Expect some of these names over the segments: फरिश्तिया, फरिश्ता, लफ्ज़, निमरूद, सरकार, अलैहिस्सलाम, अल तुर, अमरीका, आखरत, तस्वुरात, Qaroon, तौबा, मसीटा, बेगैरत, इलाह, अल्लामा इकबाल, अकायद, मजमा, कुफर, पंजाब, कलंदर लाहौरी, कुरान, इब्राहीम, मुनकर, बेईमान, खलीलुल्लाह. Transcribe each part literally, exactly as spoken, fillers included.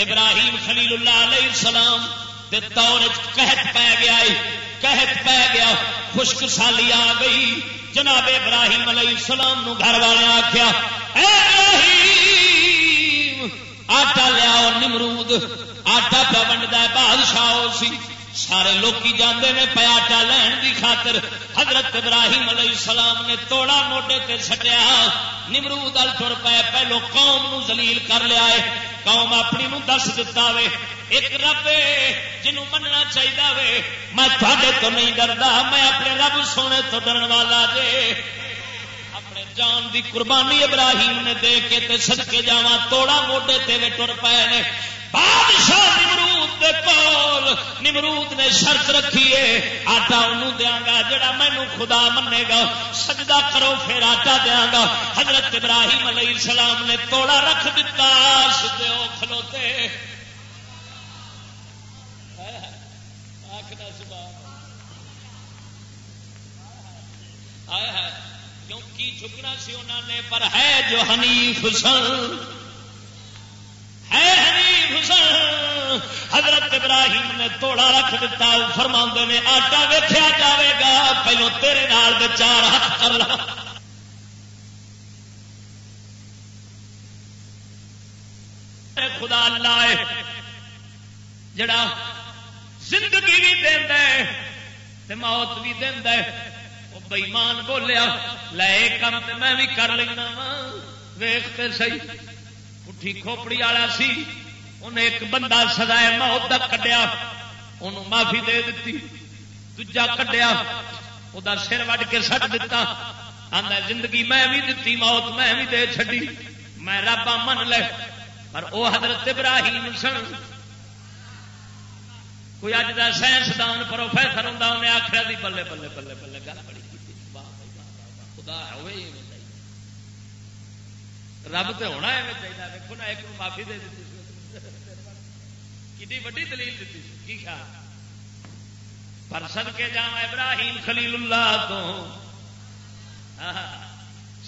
इब्राहीम खलीलुल्लाह अलैहिस्सलाम दे दौर कहत पै गया, कहत पै गया, खुश्क साली आ गई। जनाब इब्राहीम अलैहिस्सलाम नू घर वाले आख्या, ऐ इब्राहीम आटा लियाओ। निमरूद आटा पा वंडदा बादशाह सी, सारे लोकी जांदे ने पे आटा लैण दी खातर। हजरत इब्राहीम अलैहिस्सलाम ने तोड़ा मोडे ते सटिया, निमरूद अल तुर पे पहलो कौम नू जलील कर लिया है। कौम अपनी नू दस दिता वे एक रब जिन्हों मनना चाहिदा वे। मैं तुहाडे तो नहीं डरदा, मैं अपने रब सोने तो डरन वाला जे। अपने जान दी कुर्बानी इब्राहीम ने दे के ते सदके जावां तोड़ा मोडे ते वे तुर पए ने। बादशाह निमरूद दे कोल, निमरूद ने शर्त रखी है आटा उन्नू देंगा जड़ा मैनू खुदा मनेगा, सजदा करो फिर आटा देंगा। हजरत इब्राहीम अलैहिस्सलाम ने तोड़ा रख दिता, सिद्धे हो खलोते। आखरत सुबह आया है, क्योंकि झुकना सी उन्होंने, पर है जो हनीफ सन, हजरत इब्राहीम ने तोड़ा रख दिता। फरमाते ने आटा वेख्या जाएगा, पहलो तेरे नाल दे चार हाथ कर ला। खुदा अल्लाह है जड़ा जिंदगी भी देंदा है ते मौत भी देंदा है। वो बेईमान बोलिया, लै कम ते मैं भी कर लेना वा, वेख ते सही। पुठी खोपड़ी वाला सी, उन्हें एक बंदा सजाए मौत का कड्या, उन्होंने माफी दे दी। दूजा कड्या, उदा सिर वड़ के सट दिता। आंदा जिंदगी मैं भी दिती, मौत मैं भी दे छी, मैं रबा मन ले। पर ओ हजरत इब्राहीम सन, कोई अज का साइंसदान प्रोफेसर होंदा उन्हें आखिया दी बल्ले बल्ले बल्ले बल्ले गल बड़ी की, खुदा होवे रब तो होना एवं चाहिए। देखो ना, एक माफी दे दी, कितनी वड्डी दलील दी की ख्याल। पर सदके जावा इब्राहीम खलीलुल्लाह तो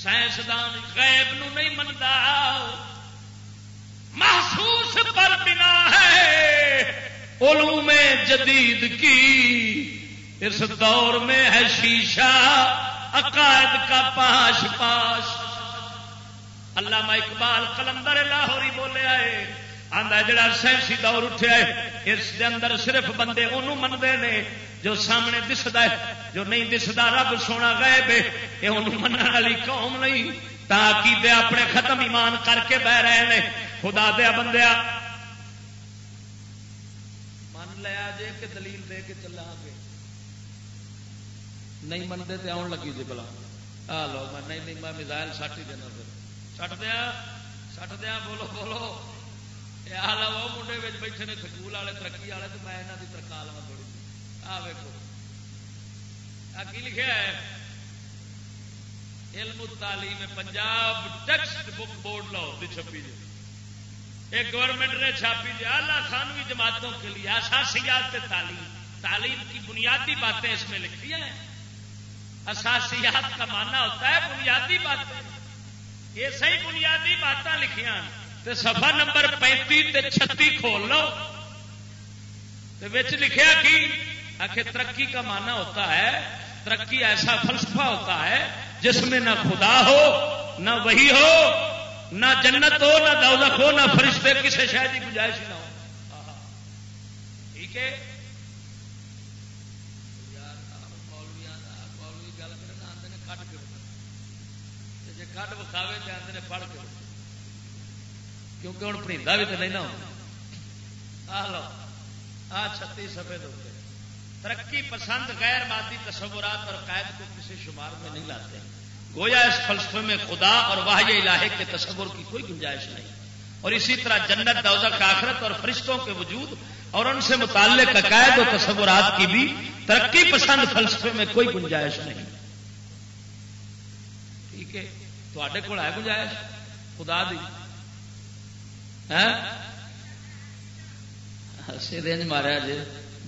साइंसदान गैब नू नहीं मनदा, महसूस पर बिना है उलूमे जदीद की। इस दौर में है शीशा अकायद का पाश पाश। अल्लामा इकबाल कलंदर लाहौरी बोले आए, आंदा जड़ा सैंसी दौर उठा है इस दे अंदर सिर्फ बंदे ओनू मनदे ने जो सामने दिसदा है, जो नहीं दिसदा रब सोना गायब है। ये ओनू मनण वाली कौम नहीं, ताकि दे अपने खत्म ईमान करके बह रहे ने। खुदा दे बंदिया मन लिया जे कि दलील दे के चलांगे, नहीं मनदे ते आउण लगी जे भला आ लो। मैं नहीं नहीं मैं मिसाइल सट ही देना, फिर सट दिया सट दिया बोलो बोलो आ लो। मुंडे में बैठे ने स्कूल वाले, तरक्की वाले, तो मैं इन्हों की तरका लवा थोड़ी। आ वेखो आ की लिखा है, इल्म तालीम पंजाब text book board Lahore की छपी जी, एक गवर्नमेंट ने छापी जी। आला खानवी जमातों के लिए असासियात तालीम, तालीम की बुनियादी बातें इसमें लिखी हैं। असासियात का माना होता है बुनियादी बातें, ये सही बुनियादी बातें लिखियां। ते सफा नंबर पैंती ते छत्ती खोल लो, ते विच लिखा कि आखे तरक्की का माना होता है, तरक्की ऐसा फलसफा होता है जिसमें ना खुदा हो, ना वही हो, ना जन्नत हो, ना दौलत हो, ना फरिश्ते, किसी शय की गुंजाइश ना हो। ठीक है यार, मौलवी मौलवी गल करना आते ने कट के, जे कट विखावे ते आते ने पढ़ के, क्योंकि हम भरीदा भी तो नहीं ना होना। आ लो आ छत्तीस सफे दौते, तरक्की पसंद गैर मादी तस्वुरात और अकायद को किसी शुमार में नहीं लाते। गोया इस फलसफे में खुदा और वाह्य इलाहे के तस्वुर की कोई गुंजाइश नहीं। और इसी तरह जन्नत, दोज़ख, आखरत और फरिश्तों के वजूद और उनसे मुताल्लिक अकायद और तस्वुरात की भी तरक्की पसंद फलसफे में कोई गुंजाइश नहीं। ठीक है, तो आधे को है गुंजाइश खुदा दी सिंज मारिया जे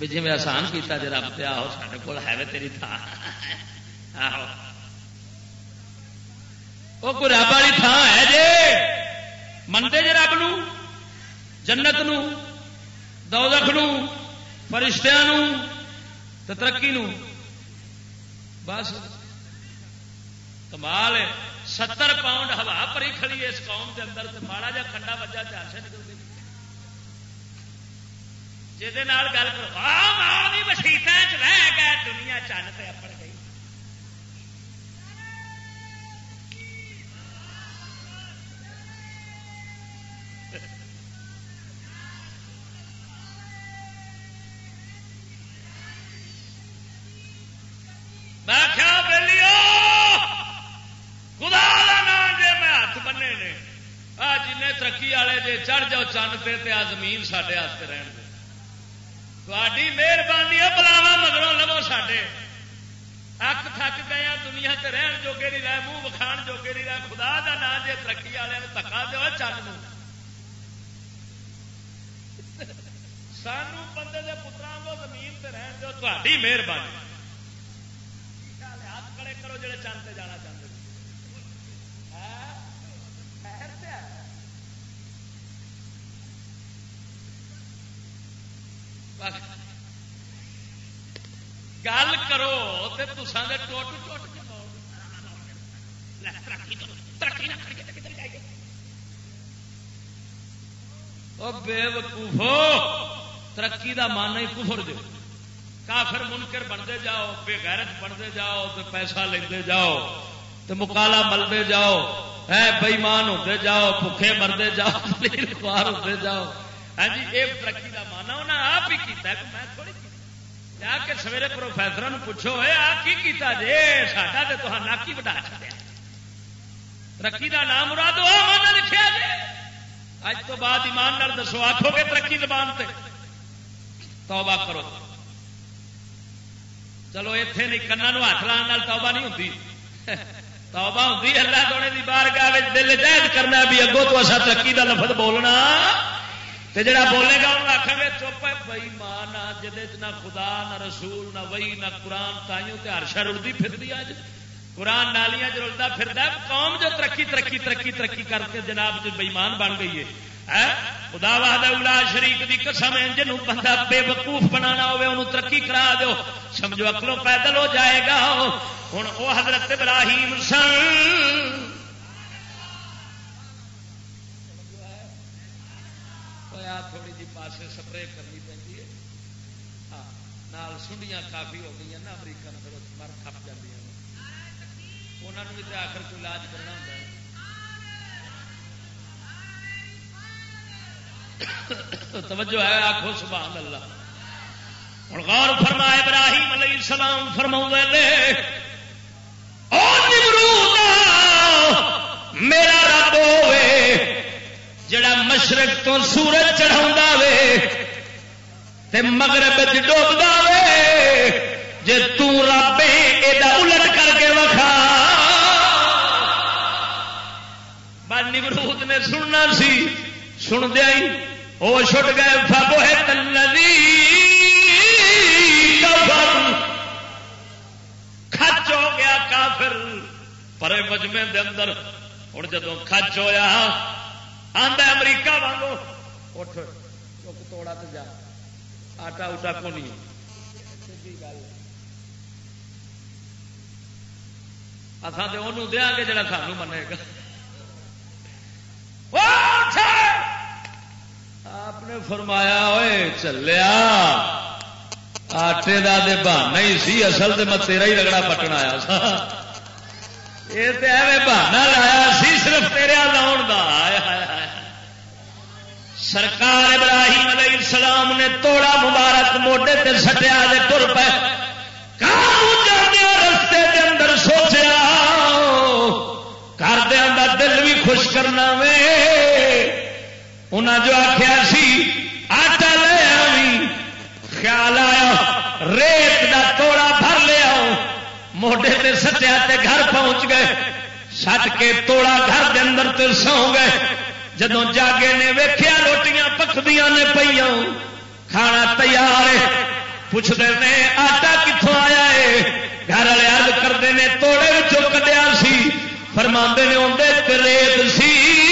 भी जिमें आसान किया जे रब, तो आहो साढ़े को है तेरी थान। आहो वो कोई रब वाली थान है जे, मनते जे रब न जन्नत नू, दौज़ख नू, फरिश्तिया नू ते तरक्की नू। बस कमाल है। सत्तर पाउंड हवा भरी खड़ी है इस कौम के अंदर ते माड़ा जा खंडा वजा चाशा निकल गई जिहदे नाल गल करो। मसीटा च रह गए दुनिया चन्न ते अपड़ गई। मैं क्या बेलियो खुदा दा नाम जे मैं हथ बन्ने ने आ जिन्ने तरक्की वाले जे चढ़ जाओ चन्न ते ते आ जमीन साडे वास्ते रहण दे। तुहाडी मेहरबानी है बलावा मगरों लवो साडे। अक थक गए दुनिया ते रहण जोगे नहीं रहे, मूंह विखाण जोगे नहीं रहे। खुदा दा नाम जे तरक्की वाले नूं धक्का दिओ चन्न नूं। सानू बंदे दे पुत्रां वांगू जमीन ते रहण दिओ। तुहाडी मेहरबानी। करो जो चंद से जाना चाहते गल करो तो तुसा दे टोट टोट के तरक्की ना करके किधर जाइए। ओ बेवकूफो, तरक्की का माना ही कुफर दे। काफिर मुनकर बनते जाओ, बेगैरत बनते जाओ, तो पैसा लेते जाओ, तो मुकाला मलते जाओ, है बेईमान होते जाओ, भुखे मरते जाओ, खुआर होते जाओ। हाँ जी, ये तरक्की का माना उन्हें आप ही किया। मैं थोड़ी जाके सवेरे प्रोफेसर पूछो है आप की किया जे साडा ते तुहां नाकी बढ़ा छड्या। तरक्की का नाम मुराद ओ माना लिखिया जे। अज तो बाद ईमान नाल दसो आखोगे तरक्की जबान ते? तौबा करो। चलो इत्थे नहीं, कन्ना नूं हथ लाउण नाल तौबा नहीं हुंदी। तौबा हुंदी अल्लाह सोने दी बारगाह विच दिल जायद करना भी अगों तो असां तरक्की दा लफ्ज़ बोलना ते जिहड़ा बोलेगा उहनूं आखांगे चुप है बेईमान। जिहदे च ना खुदा ना रसूल ना वही ना कुरान, ताइयों ते हर शै रुलदी फिरदी। अज कुरान नालियां च रुलदा फिरदा। कौम जो तरक्की तरक्की तरक्की तरक्की करके जनाब जो बेईमान बन गई है। है खुदा वाहदा उला शरीक दी कसम है, जिन्हों बंदा बेवकूफ बनाना हो तरक्की करा दो, समझो अकलों पैदल हो जाएगा। हुण ओ हजरत इब्राहीम सन। थोड़ी जी पासे स्प्रे करनी पैंदी है, हाँ नाल सुंडियां काफी हो गई ना अमरीका में, फिर मर खप जाती है। उन्होंने भी तो आखिर कोई इलाज करना होंगे। तवज्जो है, आखो सुभान अल्लाह। हुण गौर फरमा, इब्राहीम अलैहि सलाम फरमाउंदे ने ओ निमरूदा मेरा रब होवे जिहड़ा मशरक तो सूरज चढ़ाउंदा वे ते मगरब च डूबदा वे। जे तू रब है एदा उलट करके वखा। बस निमरूद ने सुनना सी, सुनद ही होश उठ गए। फबोहे तल्लज़ी कफर, खच हो गया काफिर परे मजमे के अंदर। हुण जदों खच होया आंदा अमरीका वांगू उठ चुक तोड़ा ते जा, आटा उटा को नहीं। असां ते ओनू देंगे जिहड़ा सानू मनेगा। आपने फरमाया ओए चलिया आटे दा दे बहाना ही सी, असल ते मैं तेरा ही रगड़ा पटन आया सा। ये ते ऐवें बहाना लाया सी सिर्फ तेरा लाउण दा। आया आया सरकार इब्राहीम अलैहिस्सलाम ने तोड़ा मुबारक मोढ़े ते सट्टिया ते तुर पे। कामू जाते रस्ते के अंदर सोचया करदियां दा दिल भी खुश करना वे। उन्हें जो आख्या सी आटा ले आवी, ख्याल आया रेत का तोड़ा भर लिया, मोढ़े ते सट्टिया ते घर पहुंच गए। सट के तोड़ा घर के अंदर ते सौ गए। जदों जागे ने वेख्या रोटियां पकदियां ने पईयां, खाना तैयार है। पुछदे ने आटा कित्थों आया है, घर वाले अर्ज करते ने तोड़े विचों कढिया सी। फरमांदे ने उंदे ते रेत सी।